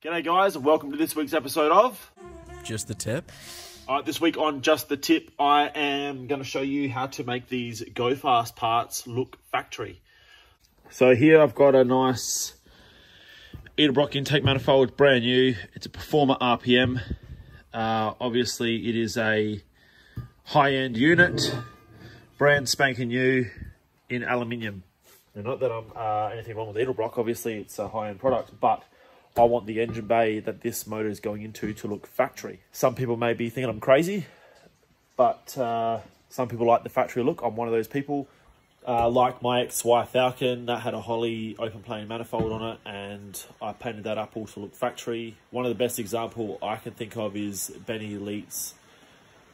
G'day guys, welcome to this week's episode of Just the Tip. Alright, this week on Just the Tip, I am going to show you how to make these go fast parts look factory. So here I've got a nice Edelbrock intake manifold, brand new. It's a Performer RPM. Obviously it is a high-end unit, brand spanking new in aluminium. Now, not that I'm anything wrong with Edelbrock, obviously it's a high-end product, but I want the engine bay that this motor is going into to look factory. Some people may be thinking I'm crazy, but some people like the factory look. I'm one of those people. Like my XY Falcon, that had a Holley open plane manifold on it, and I painted that up all to look factory. One of the best example I can think of is Benny Elite's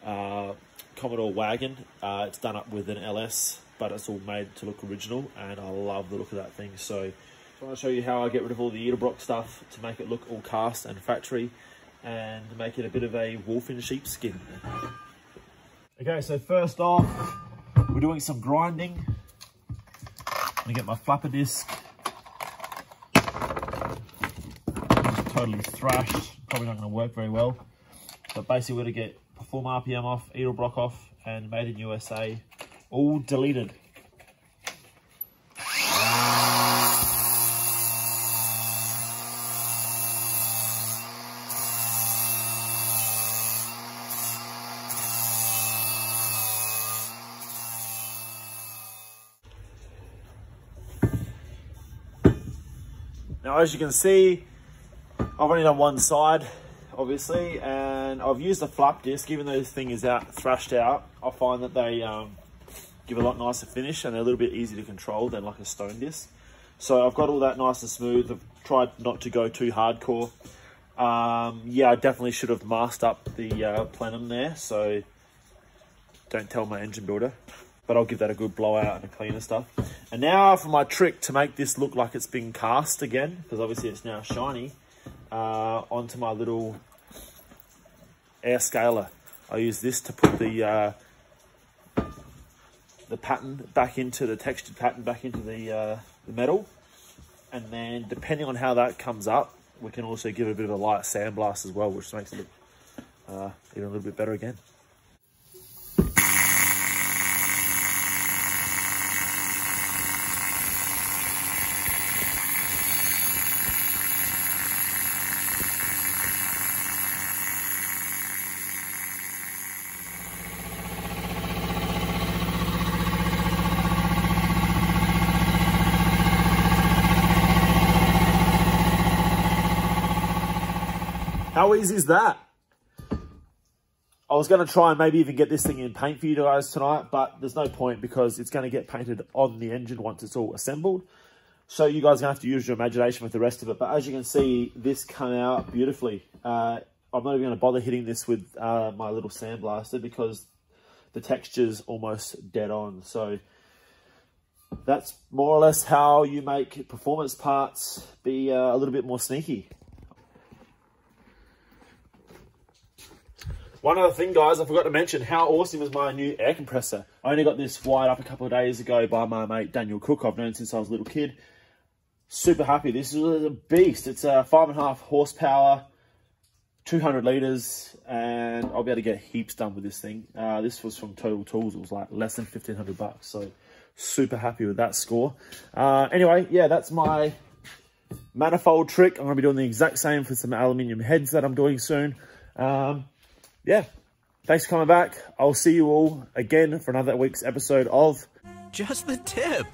Commodore wagon. It's done up with an LS, but it's all made to look original, and I love the look of that thing. So I want to show you how I get rid of all the Edelbrock stuff to make it look all cast and factory and make it a bit of a wolf in sheepskin. Okay, so first off, we're doing some grinding. I'm going to get my flapper disc. It's totally thrashed, probably not going to work very well. But basically, we're going to get Perform RPM off, Edelbrock off, and Made in USA, all deleted. Now, as you can see, I've only done one side, obviously, and I've used a flap disc. Even though this thing is thrashed out, I find that they give a lot nicer finish, and they're a little bit easier to control than like a stone disc. So I've got all that nice and smooth. I've tried not to go too hardcore. Yeah, I definitely should have masked up the plenum there, so don't tell my engine builder. But I'll give that a good blowout and a cleaner stuff. And now for my trick to make this look like it's been cast again, because obviously it's now shiny, onto my little air scaler. I use this to put the pattern back into, the textured pattern back into the metal. And then depending on how that comes up, we can also give it a bit of a light sandblast as well, which makes it look even a little bit better again. How easy is that? I was going to try and maybe even get this thing in paint for you guys tonight, but there's no point because it's going to get painted on the engine once it's all assembled. So you guys are going to have to use your imagination with the rest of it. But as you can see, this came out beautifully. I'm not even going to bother hitting this with my little sandblaster because the texture's almost dead on. So that's more or less how you make performance parts be a little bit more sneaky. One other thing, guys, I forgot to mention, how awesome is my new air compressor? I only got this wired up a couple of days ago by my mate, Daniel Cook. I've known since I was a little kid. Super happy. This is a beast. It's a 5.5 horsepower, 200 litres, and I'll be able to get heaps done with this thing. This was from Total Tools. It was like less than 1500 bucks, so super happy with that score. Anyway, yeah, that's my manifold trick. I'm going to be doing the exact same for some aluminium heads that I'm doing soon. Yeah, thanks for coming back. I'll see you all again for another week's episode of Just the Tip.